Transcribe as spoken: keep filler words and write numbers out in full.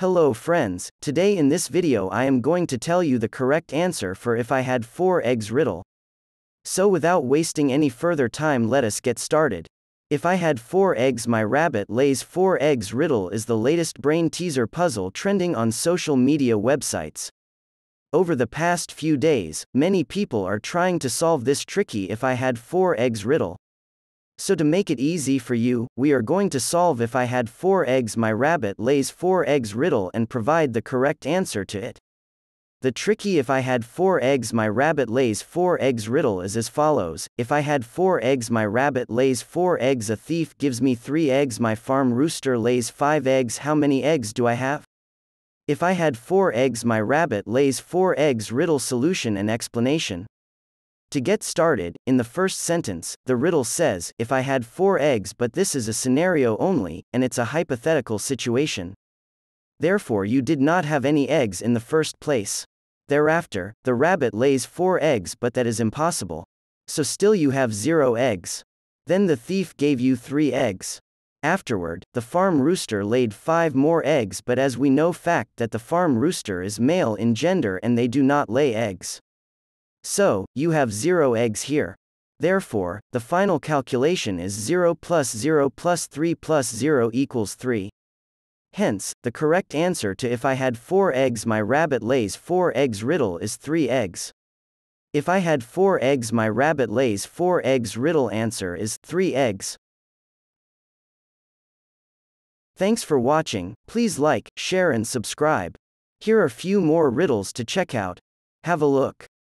Hello friends, today in this video I am going to tell you the correct answer for if I had four eggs riddle. So without wasting any further time, let us get started. If I had four eggs my rabbit lays four eggs riddle is the latest brain teaser puzzle trending on social media websites. Over the past few days, many people are trying to solve this tricky if I had four eggs riddle. So to make it easy for you, we are going to solve if I had four eggs my rabbit lays four eggs riddle and provide the correct answer to it. The tricky if I had four eggs my rabbit lays four eggs riddle is as follows. If I had four eggs my rabbit lays four eggs, a thief gives me three eggs, my farm rooster lays five eggs, how many eggs do I have? If I had four eggs my rabbit lays four eggs riddle solution and explanation. To get started, in the first sentence, the riddle says, if I had four eggs, but this is a scenario only, and it's a hypothetical situation. Therefore you did not have any eggs in the first place. Thereafter, the rabbit lays four eggs, but that is impossible. So still you have zero eggs. Then the thief gave you three eggs. Afterward, the farm rooster laid five more eggs, but as we know fact that the farm rooster is male in gender and they do not lay eggs. So, you have zero eggs here. Therefore, the final calculation is zero plus zero plus three plus zero equals three. Hence, the correct answer to if I had four eggs my rabbit lays four eggs riddle is three eggs. If I had four eggs my rabbit lays four eggs riddle answer is three eggs. Thanks for watching, please like, share and subscribe. Here are few more riddles to check out. Have a look.